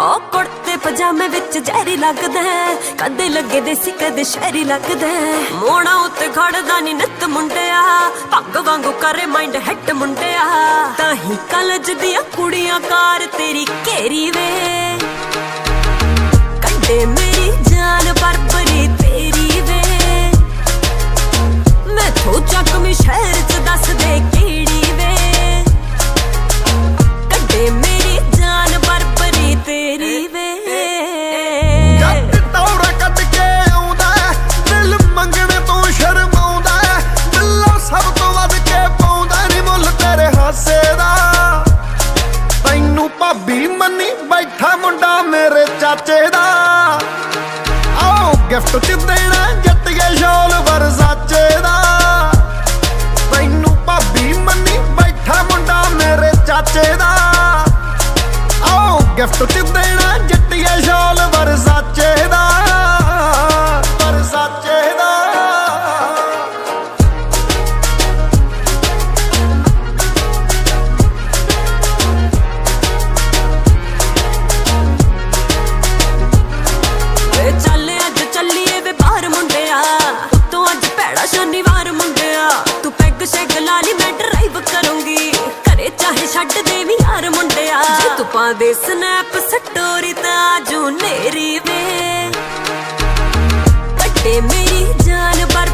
ओ कुड़ते पजामे विच जहरी लगदा है, कदे लगे देसी कदे शहरी लगदा है। मोड़ा उत्ते खड़दा नी नत मुंडिया, पग वांगू करे माइंड हेट मुंडिया। ताही कॉलेज दियां कुड़ियां कार तेरी घेरी वे, कदे मेरी जान परपरी तेरी वे। मैं तो चक में शहर च दस दे केड़ी वे, कदे मेरी जान परपरी तेरी वे। गिफ्ट च देना जट के शॉल वर्साचे दा, तैनू भाभी मनी बैठा मुंडा मेरे चाचे दा। आओ गिफ्ट च देना जट के शॉल वर्साचे दा, वर्साचे दा। शनिवार मुंडिया तू पैग शैग लाली मैं ड्राइव करूंगी, करे चाहे छट देवी यार मुंडिया। तू पादे स्नैप स्टोरी ताजू नेरी वे, कटे मेरी जान पर।